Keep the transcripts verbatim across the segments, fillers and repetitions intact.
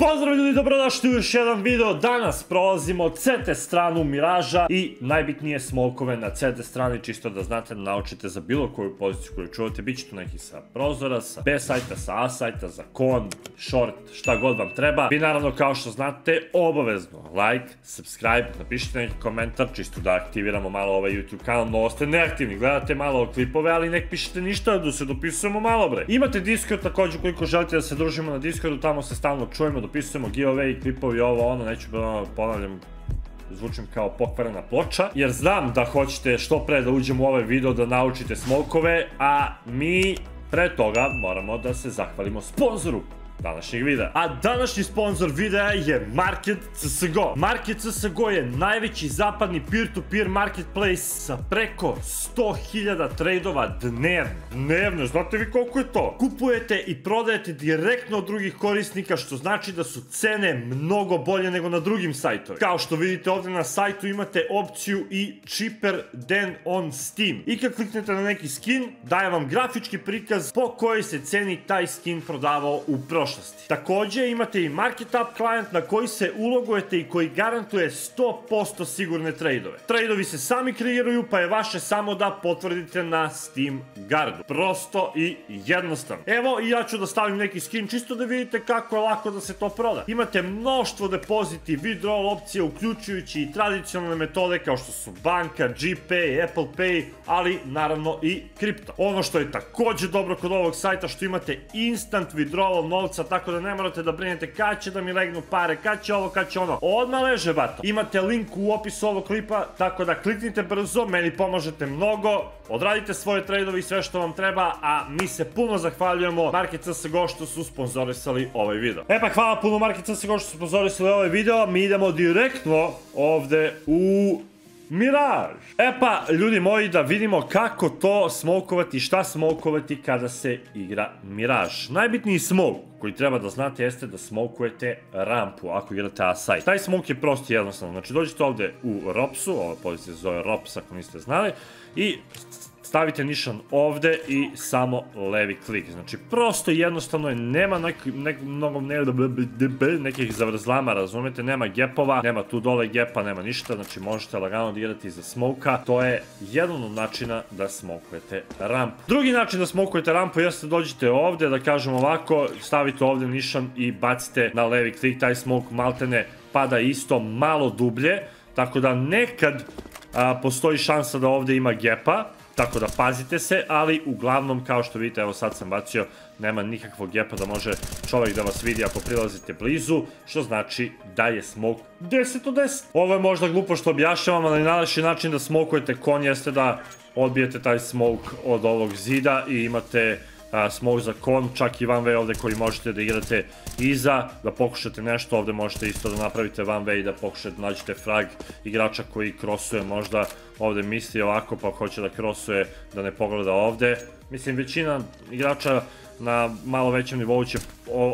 Pozdrav ljudi, dobrodošli u još jedan video. Danas prolazimo C T stranu Miraža i najbitnije smokove na C T strani, čisto da znate, naučite za bilo koju poziciju koju čuvate. Biće tu neki sa prozora, sa B sajta, sa A sajta, za kon, short, šta god vam treba. Vi naravno, kao što znate, obavezno like, subscribe, napišite neki komentar, čisto da aktiviramo malo ovaj YouTube kanal, no oste neaktivni, gledate malo klipove, ali nek pišete ništa da se dopisujemo malo bre. Imate Discord također, koliko želite da se družimo na Discordu, tamo se stalno čujemo, dopisujemo giveaway, klipovi, ovo, ono, neću ponavljam, zvučim kao pokvarena ploča, jer znam da hoćete što pre da uđemo u ovaj video da naučite smokove, a mi pre toga moramo da se zahvalimo sponzoru današnjeg videa. A današnji sponsor videa je Market C S G O. Market C S G O je najveći zapadni peer-to-peer marketplace sa preko sto hiljada tradova dnevno. Dnevno, znate vi koliko je to? Kupujete i prodajete direktno od drugih korisnika, što znači da su cene mnogo bolje nego na drugim sajtovima. Kao što vidite ovdje na sajtu imate opciju i cheaper than on Steam. I kad kliknete na neki skin, daje vam grafički prikaz po kojoj se ceni taj skin prodavao u prošlosti. Također imate i Market Up klijent na koji se ulogujete i koji garantuje sto posto sigurne tradeove. Tradeovi se sami kreiraju, pa je vaše samo da potvrdite na Steam Guardu. Prosto i jednostavno. Evo, i ja ću da stavim neki skin čisto da vidite kako je lako da se to proda. Imate mnoštvo depoziti, withdrawal opcije, uključujući i tradicionalne metode kao što su banka, GPay, Apple Pay, ali naravno i kripto. Ono što je također dobro kod ovog sajta, što imate instant withdrawal novca, tako da ne morate da brinete kad će da mi legnu pare, kad će ovo, kad će ono, odmah leže bato. Imate link u opisu ovog klipa, tako da kliknite brzo, meni pomožete mnogo, odradite svoje tradeove i sve što vam treba, a mi se puno zahvaljujemo Market C S G O što su sponzorisali ovaj video. E pa hvala puno Market C S G O što su sponzorisali ovaj video, mi idemo direktno ovde u Mirage. E pa, ljudi moji, da vidimo kako to smokovati i šta smokovati kada se igra Mirage. Najbitniji smok koji treba da znate jeste da smokujete rampu ako igrate A site. Taj smok je prost i jednostavno. Znači dođete ovdje u Ropsu, ova pozicija se zove Rops ako niste znali, i stavite nišan ovdje i samo levi klik. Znači prosto i jednostavno je, nema nekih zavrzlama, razumete, nema gepova, nema tu dole gepa, nema ništa, znači možete lagano da igrati iza smoka. To je jedan od načina da smokujete rampu. Drugi način da smokujete rampu jeste da dođete ovdje, da kažem ovako, stavite ovdje nišan i bacite na levi klik, taj smok maltene pada isto malo dublje, tako da nekad postoji šansa da ovdje ima gepa, tako da pazite se, ali uglavnom kao što vidite, evo sad sam bacio, nema nikakvog gepa da može čovjek da vas vidi ako prilazite blizu, što znači da je smok deset od deset. Ovo je možda glupo što objašnjavam, ali najlepši način da smokujete kon jeste da odbijete taj smok od ovog zida i imate smok za kon, čak i one way ovdje koji možete da igrate iza, da pokušate nešto, ovdje možete isto da napravite one way i da pokušate da nađete frag igrača koji krosuje, možda ovdje misli ovako pa hoće da krosuje, da ne pogleda ovdje. Mislim, većina igrača na malo većem nivou će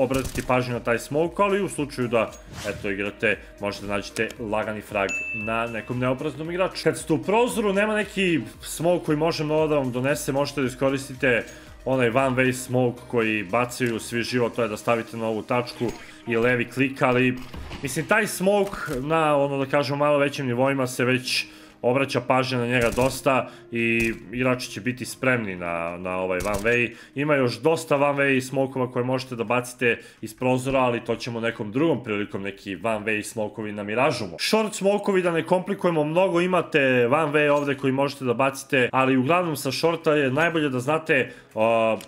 obratiti pažnju na taj smok, ali u slučaju da, eto, igrate, možete da nađete lagani frag na nekom neobraznom igraču. Kad ste u prozoru, nema neki smok koji može mnogo da vam donese, možete da iskoristite onaj one way smoke koji bacaju svi živo, to je da stavite na ovu tačku i levi klik, ali mislim taj smoke na, ono da kažemo, malo većim nivoima se već obraća pažnja na njega dosta i igrači će biti spremni na ovaj one way. Ima još dosta one way smokova koje možete da bacite iz prozora, ali to ćemo nekom drugom prilikom, neki one way smokovi na Miražu. Short smokovi, da ne komplikujemo mnogo, imate one way ovdje koji možete da bacite, ali uglavnom sa shorta je najbolje da znate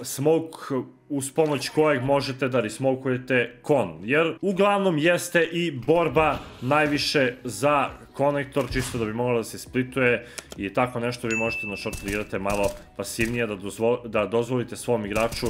smok uz pomoć kojeg možete da resmokujete kon, jer uglavnom jeste i borba najviše za konektor, čisto da bi mogla da se splituje i tako nešto. Vi možete na shortu da igrate malo pasivnije, da dozvolite svom igraču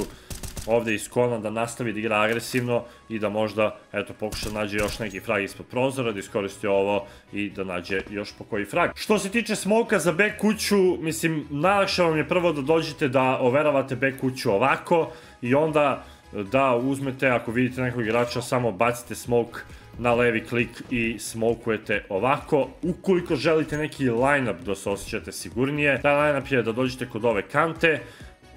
ovdje iz kona da nastavi da igra agresivno i da možda, eto, pokuša da nađe još neki frag ispod prozora, da iskoristi ovo i da nađe još po koji frag. Što se tiče smoka za B kuću, mislim, najlakše vam je prvo da dođete da overavate B kuću ovako i onda da uzmete, ako vidite nekog igrača, samo bacite smok na levi klik i smokujete ovako. Ukoliko želite neki line-up da se osjećate sigurnije, taj line-up je da dođete kod ove kante,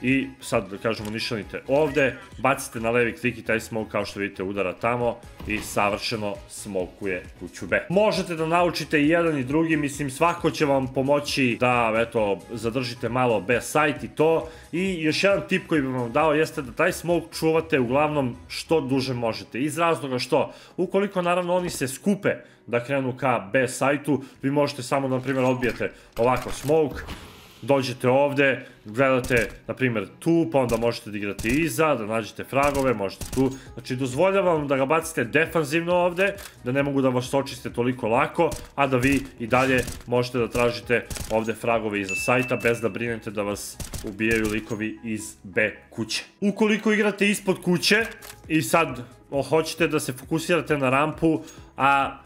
I sad da kažemo nišanite ovdje, bacite na levi klik i taj smog kao što vidite udara tamo i savršeno smokuje kuću B. Možete da naučite i jedan i drugi, mislim svako će vam pomoći da eto zadržite malo B sajt i to. I još jedan tip koji bi vam dao jeste da taj smog čuvate uglavnom što duže možete. Iz razloga što ukoliko naravno oni se skupe da krenu ka B sajtu, vi možete samo na primjer odbijete ovako smog, dođete ovdje, gledate na primjer tu, pa onda možete da igrate iza, da nađete fragove, možete tu. Znači dozvoljavam da ga bacite defanzivno ovdje, da ne mogu da vas očiste toliko lako, a da vi i dalje možete da tražite ovdje fragove iza sajta, bez da brinete da vas ubijaju likovi iz B kuće. Ukoliko igrate ispod kuće i sad hoćete da se fokusirate na rampu, a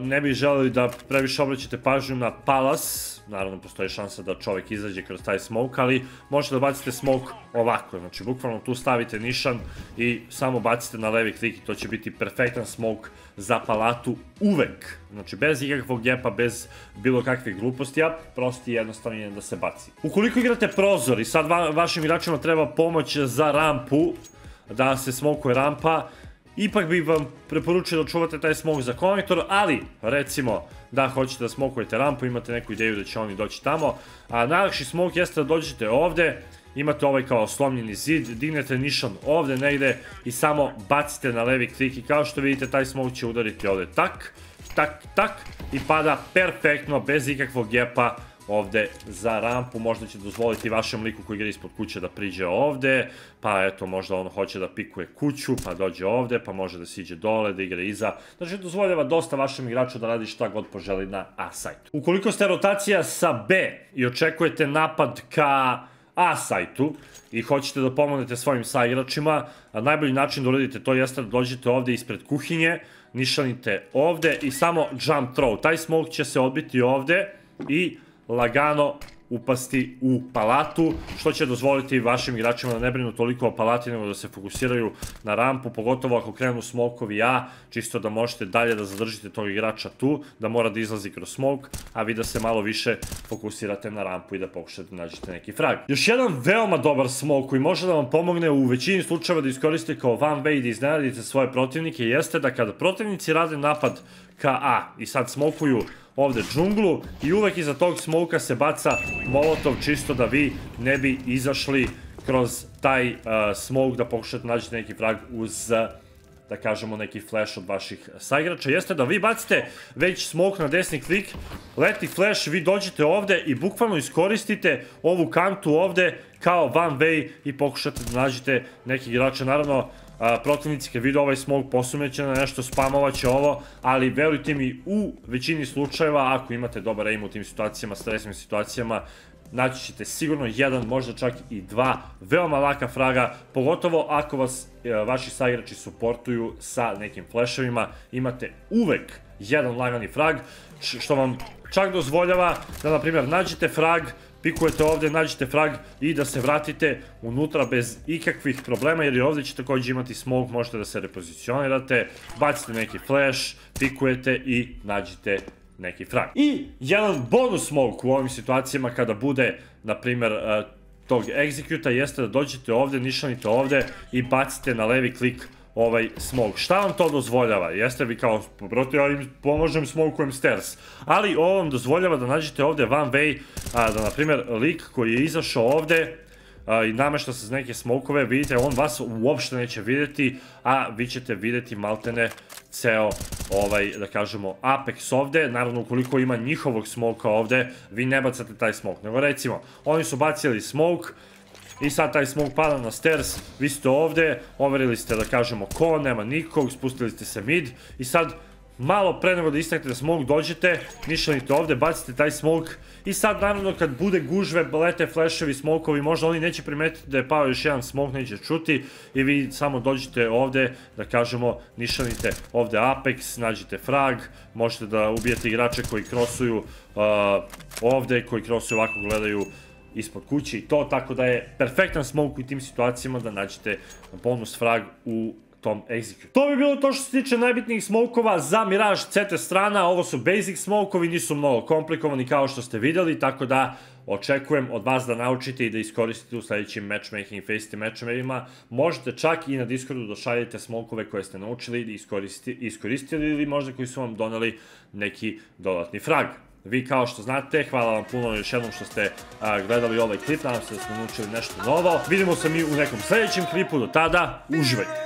ne bih želeli da previše obraćate pažnju na palas, naravno postoji šansa da čovjek izađe kroz taj smoke, ali možete da bacite smoke ovako, znači bukvalno tu stavite nišan i samo bacite na levi klik i to će biti perfektan smoke za palatu uvek, znači bez ikakvog gepa, bez bilo kakvih gluposti, a prosto i jednostavno je da se baci. Ukoliko igrate prozor i sad vašim igračima treba pomoć za rampu, da se smokuje rampa, ipak bih vam preporučio da čuvate taj smog za konektor, ali recimo da hoćete da smokujete rampu, imate neku ideju da će oni doći tamo. A najlakši smog jeste da dođete ovdje, imate ovaj kao slomljeni zid, dignete nišan ovdje negdje i samo bacite na levi klik i kao što vidite taj smog će udariti ovdje tak, tak, tak i pada perfektno bez ikakvog gepa ovdje za rampu. Možda će dozvoliti vašem liku koji igra ispod kuće da priđe ovdje, pa eto možda ono hoće da pikuje kuću, pa dođe ovdje, pa može da siđe dole, da igra iza. Znači dozvoljava dosta vašem igraču da radi šta god poželi na A sajtu. Ukoliko ste rotacija sa B i očekujete napad ka A sajtu i hoćete da pomognete svojim saigračima, najbolji način da uradite to jeste da dođete ovdje ispred kuhinje, nišanite ovdje i samo jump throw. Taj smoke će se odbiti ovdje i lagano upasti u palatu, što će dozvoliti vašim igračima da ne brinu toliko o palati nego da se fokusiraju na rampu, pogotovo ako krenu smokovi A, čisto da možete dalje da zadržite tog igrača tu, da mora da izlazi kroz smok, a vi da se malo više fokusirate na rampu i da pokušate da nađete neki frag. Još jedan veoma dobar smok koji može da vam pomogne u većini slučajeva da iskoristite kao one way i da iznenadite svoje protivnike jeste da kada protivnici rade napad ka A i sad smokuju ovdje džunglu i uvek iza tog smoka se baca molotov čisto da vi ne bi izašli kroz taj smok da pokušate nađete neki frag uz da kažemo neki flash od vaših saigrača. Jeste da vi bacite već smok na desni klik, leti flash, vi dođete ovdje i bukvalno iskoristite ovu kantu ovdje kao one way i pokušate da nađete neki igrača. Naravno protivnici kad vide ovaj smog posumeće na nešto, spamovat će ovo, ali verujte mi u većini slučajeva ako imate dobar aim u tim situacijama, stresnim situacijama, naći ćete sigurno jedan, možda čak i dva veoma laka fraga, pogotovo ako vas vaši saigrači suportuju sa nekim fleševima, imate uvek jedan lagani frag, što vam čak dozvoljava da na primjer nađete frag, pikujete ovdje, nađete frag i da se vratite unutra bez ikakvih problema, jer i ovdje će također imati smoke, možete da se repozicionirate, bacite neki flash, pikujete i nađete neki frag. I jedan bonus smoke u ovim situacijama kada bude, na primjer, tog executa jeste da dođete ovdje, nišanite ovdje i bacite na levi klik ovaj smog. Šta vam to dozvoljava? Jeste vi kao, protiv, ja im pomožem smogujem stairs, ali ovo vam dozvoljava da nađete ovdje one way, da na primjer lik koji je izašao ovdje i namešta se s neke smokove, vidite, on vas uopšte neće vidjeti, a vi ćete vidjeti maltene ceo, ovaj, da kažemo, apex ovdje. Naravno, ukoliko ima njihovog smoka ovdje, vi ne bacate taj smok, nego recimo, oni su bacili smok, i sad taj smog pada na stairs, vi ste ovdje, overili ste da kažemo ko, nema nikog, spustili ste se mid i sad malo pre nego da istaknete smog dođete, nišanite ovdje, bacite taj smog i sad naravno kad bude gužve, lete flashevi, smokovi, možda oni neće primetiti da je pao još jedan smog, neće čuti i vi samo dođete ovdje, da kažemo, nišanite ovdje apex, nađite frag, možete da ubijete igrače koji krosuju ovdje, koji krosuju ovako, gledaju ispod kući i to, tako da je perfektan smoke u tim situacijama da nađete bonus frag u tom execute. To bi bilo to što se tiče najbitnijih smokova za Mirage C T strana. Ovo su basic smokovi, nisu mnogo komplikovani kao što ste vidjeli, tako da očekujem od vas da naučite i da iskoristite u sljedećim matchmaking FACEIT matchmavima. Možete čak i na Discordu došaljite smokove koje ste naučili i iskoristili ili možda koji su vam doneli neki dodatni frag. Vi kao što znate, hvala vam puno još jednom što ste gledali ovaj klip, nadam se da smo naučili nešto novo. Vidimo se mi u nekom sljedećem klipu, do tada, uživajte!